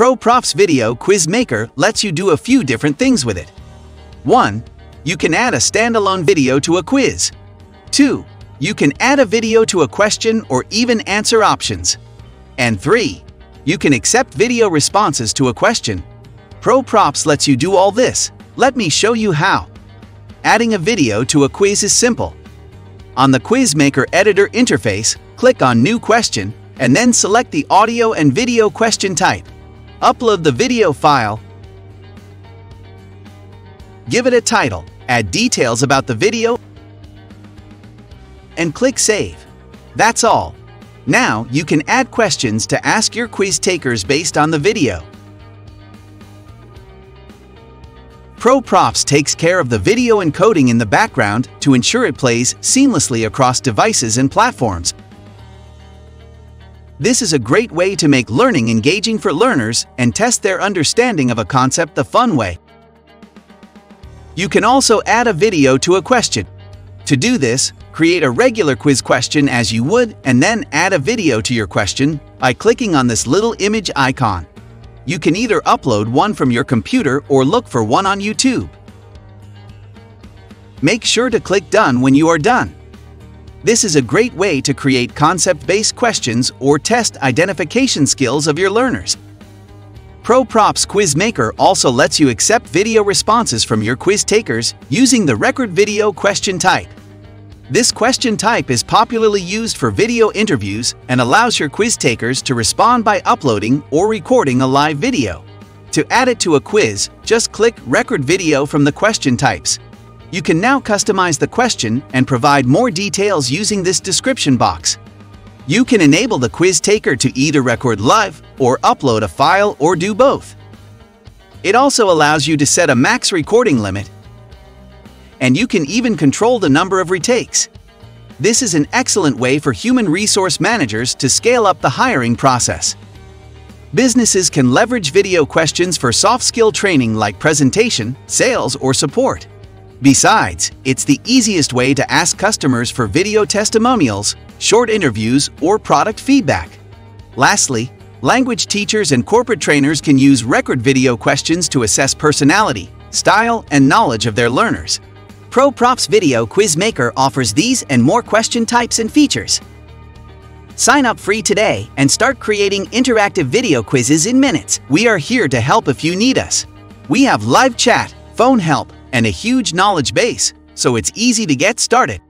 ProProfs Video Quiz Maker lets you do a few different things with it. 1. You can add a standalone video to a quiz. 2. You can add a video to a question or even answer options. And 3. You can accept video responses to a question. ProProfs lets you do all this. Let me show you how. Adding a video to a quiz is simple. On the QuizMaker editor interface, click on New Question, and then select the audio and video question type. Upload the video file. Give it a title, add details about the video, and click Save. That's all. Now you can add questions to ask your quiz takers based on the video. ProProfs takes care of the video encoding in the background to ensure it plays seamlessly across devices and platforms. This is a great way to make learning engaging for learners and test their understanding of a concept the fun way. You can also add a video to a question. To do this, create a regular quiz question as you would and then add a video to your question by clicking on this little image icon. You can either upload one from your computer or look for one on YouTube. Make sure to click Done when you are done. This is a great way to create concept-based questions or test identification skills of your learners. ProProfs Quiz Maker also lets you accept video responses from your quiz takers using the record video question type. This question type is popularly used for video interviews and allows your quiz takers to respond by uploading or recording a live video. To add it to a quiz, just click Record Video from the question types. You can now customize the question and provide more details using this description box. You can enable the quiz taker to either record live or upload a file or do both. It also allows you to set a max recording limit, and you can even control the number of retakes. This is an excellent way for human resource managers to scale up the hiring process. Businesses can leverage video questions for soft skill training like presentation, sales, or support. Besides, it's the easiest way to ask customers for video testimonials, short interviews, or product feedback. Lastly, language teachers and corporate trainers can use record video questions to assess personality, style, and knowledge of their learners. ProProfs Video Quiz Maker offers these and more question types and features. Sign up free today and start creating interactive video quizzes in minutes. We are here to help if you need us. We have live chat, phone help, and a huge knowledge base, so it's easy to get started.